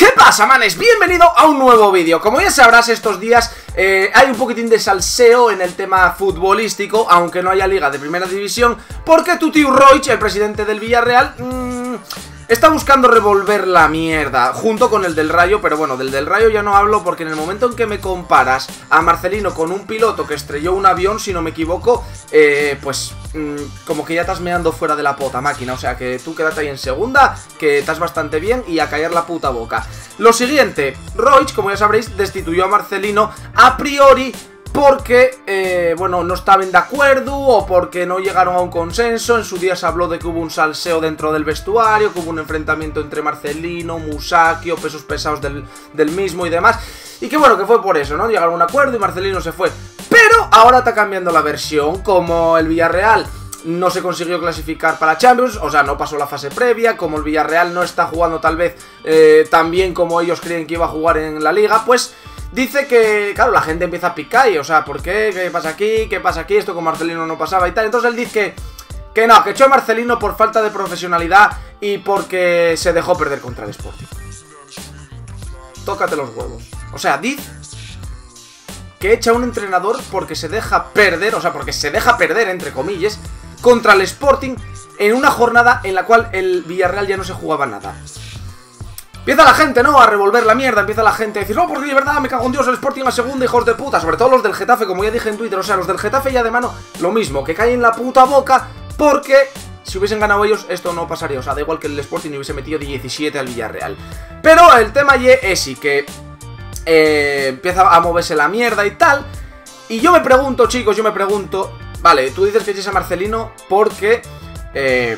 ¿Qué pasa, manes? Bienvenido a un nuevo vídeo. Como ya sabrás, estos días hay un poquitín de salseo en el tema futbolístico, aunque no haya liga de primera división, porque tu tío Roig, el presidente del Villarreal, está buscando revolver la mierda, junto con el del Rayo, pero bueno, del Rayo ya no hablo porque en el momento en que me comparas a Marcelino con un piloto que estrelló un avión, si no me equivoco, pues como que ya estás meando fuera de la puta máquina, o sea que tú quédate ahí en segunda, que estás bastante bien y a callar la puta boca. Lo siguiente, Roig, como ya sabréis, destituyó a Marcelino a priori, porque, bueno, no estaban de acuerdo o porque no llegaron a un consenso. En su día se habló de que hubo un salseo dentro del vestuario, que hubo un enfrentamiento entre Marcelino, Musacchio, pesos pesados del mismo y demás. Y que bueno, que fue por eso, ¿no? Llegaron a un acuerdo y Marcelino se fue. Pero ahora está cambiando la versión, como el Villarreal no se consiguió clasificar para Champions, o sea, no pasó la fase previa, como el Villarreal no está jugando tal vez tan bien como ellos creen que iba a jugar en la Liga, pues dice que, claro, la gente empieza a picar y, o sea, ¿por qué? ¿Qué pasa aquí? ¿Qué pasa aquí? Esto con Marcelino no pasaba y tal. Entonces él dice que no, que echó a Marcelino por falta de profesionalidad y porque se dejó perder contra el Sporting. Tócate los huevos. O sea, dice que echa a un entrenador porque se deja perder, o sea, porque se deja perder, entre comillas, contra el Sporting en una jornada en la cual el Villarreal ya no se jugaba nada. Empieza la gente, ¿no?, a revolver la mierda, empieza la gente a decir, no, porque de verdad, me cago en Dios, el Sporting a segunda, hijos de puta, sobre todo los del Getafe, como ya dije en Twitter, o sea, los del Getafe ya de mano, lo mismo, que caen en la puta boca, porque si hubiesen ganado ellos, esto no pasaría, o sea, da igual que el Sporting hubiese metido 17 al Villarreal. Pero el tema ya es y que empieza a moverse la mierda y tal, y yo me pregunto, chicos, yo me pregunto, vale, tú dices que eches a Marcelino porque...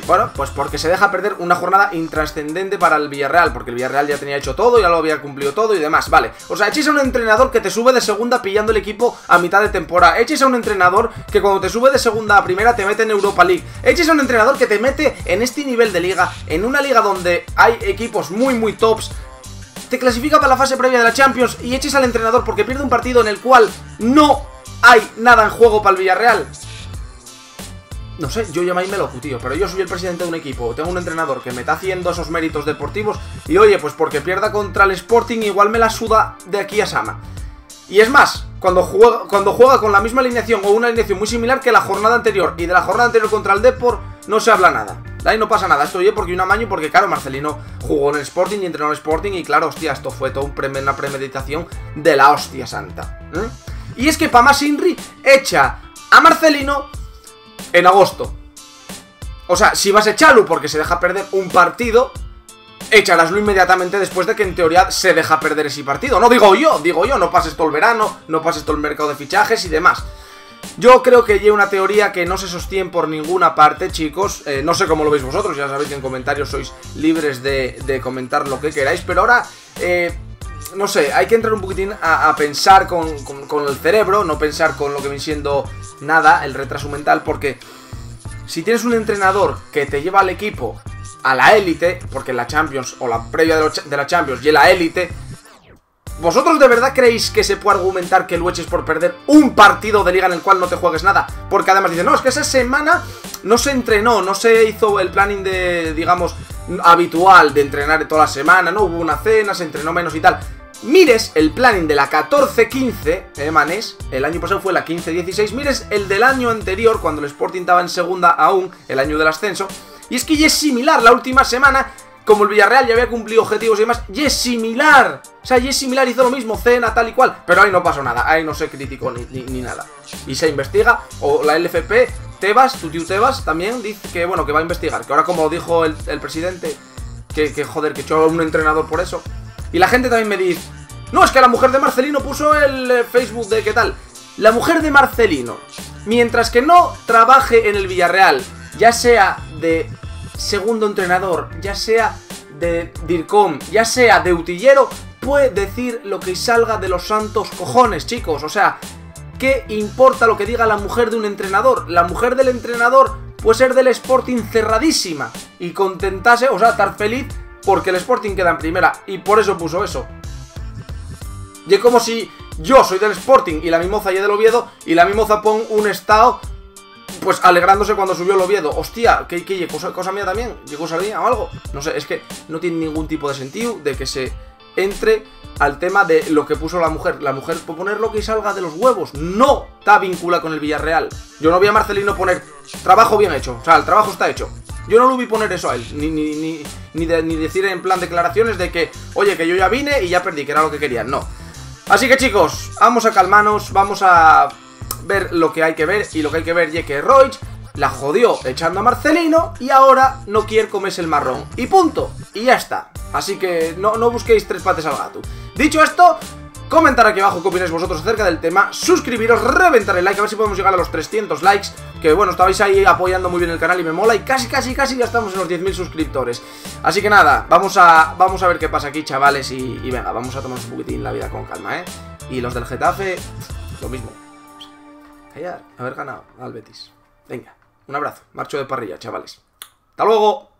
bueno, pues porque se deja perder una jornada intrascendente para el Villarreal, porque el Villarreal ya tenía hecho todo, ya lo había cumplido todo y demás, vale. O sea, echéis a un entrenador que te sube de segunda pillando el equipo a mitad de temporada, echéis a un entrenador que cuando te sube de segunda a primera te mete en Europa League, echéis a un entrenador que te mete en este nivel de liga, en una liga donde hay equipos muy muy tops, te clasifica para la fase previa de la Champions y echéis al entrenador porque pierde un partido en el cual no hay nada en juego para el Villarreal. No sé, yo llamáisme loco, tío, pero yo soy el presidente de un equipo, tengo un entrenador que me está haciendo esos méritos deportivos y oye, pues porque pierda contra el Sporting igual me la suda de aquí a Sama. Y es más, cuando juega con la misma alineación o una alineación muy similar que la jornada anterior y de la jornada anterior contra el Depor no se habla nada. Ahí no pasa nada, esto oye porque un amaño, porque claro, Marcelino jugó en el Sporting y entrenó en el Sporting y claro, hostia, esto fue todo una premeditación de la hostia santa. Y es que Pama Sinri echa a Marcelino en agosto. O sea, si vas a echarlo porque se deja perder un partido, echaráslo inmediatamente después de que en teoría se deja perder ese partido. No digo yo, no pases todo el verano, no pases todo el mercado de fichajes y demás. Yo creo que hay una teoría que no se sostiene por ninguna parte, chicos. No sé cómo lo veis vosotros, ya sabéis que en comentarios sois libres de comentar lo que queráis, pero ahora... no sé, hay que entrar un poquitín a pensar con el cerebro, no pensar con lo que viene siendo nada, el retraso mental, porque si tienes un entrenador que te lleva al equipo a la élite, porque la Champions o la previa de la Champions y la élite, ¿vosotros de verdad creéis que se puede argumentar que lo eches por perder un partido de liga en el cual no te juegues nada? Porque además dicen, no, es que esa semana no se entrenó, no se hizo el planning de, digamos, habitual de entrenar toda la semana, no hubo una cena, se entrenó menos y tal. Mires el planning de la 14-15, manes, el año pasado fue la 15-16, mires el del año anterior, cuando el Sporting estaba en segunda aún, el año del ascenso, y es que ya es similar, la última semana, como el Villarreal ya había cumplido objetivos y demás, ya es similar, o sea, ya es similar, hizo lo mismo, cena, tal y cual, pero ahí no pasó nada, ahí no se criticó ni nada, y se investiga, o la LFP, Tebas, tu tío Tebas, también dice que, bueno, que va a investigar, que ahora como dijo el presidente, que joder, que echó a un entrenador por eso. Y la gente también me dice, no, es que la mujer de Marcelino puso el Facebook de qué tal. La mujer de Marcelino, mientras que no trabaje en el Villarreal, ya sea de segundo entrenador, ya sea de DIRCOM, ya sea de utillero, puede decir lo que salga de los santos cojones, chicos. O sea, ¿qué importa lo que diga la mujer de un entrenador? La mujer del entrenador puede ser del Sporting cerradísima y contentarse, o sea, estar feliz porque el Sporting queda en primera y por eso puso eso. Y es como si yo soy del Sporting y la mimoza y del Oviedo y la mimoza pon un estado pues alegrándose cuando subió el Oviedo. Hostia, ¿qué cosa mía también? ¿Qué cosa mía o algo? No sé, es que no tiene ningún tipo de sentido de que se entre al tema de lo que puso la mujer. La mujer puede poner lo que salga de los huevos. No está vinculada con el Villarreal. Yo no vi a Marcelino poner trabajo bien hecho. O sea, el trabajo está hecho. Yo no lo vi poner eso a él. Ni decir en plan declaraciones de que, oye, que yo ya vine y ya perdí, que era lo que querían. No. Así que chicos, vamos a calmarnos. Vamos a ver lo que hay que ver. Y lo que hay que ver es que Roig la jodió echando a Marcelino y ahora no quiere comerse el marrón. Y punto. Y ya está. Así que no busquéis tres patas al gato. Dicho esto, comentar aquí abajo qué opináis vosotros acerca del tema, suscribiros, reventar el like, a ver si podemos llegar a los 300 likes, que bueno, estabais ahí apoyando muy bien el canal y me mola, y casi ya estamos en los 10.000 suscriptores. Así que nada, vamos a ver qué pasa aquí, chavales, y venga, vamos a tomar un poquitín la vida con calma, ¿eh? Y los del Getafe, lo mismo. Callar, haber ganado al Betis. Venga, un abrazo, marcho de parrilla, chavales. ¡Hasta luego!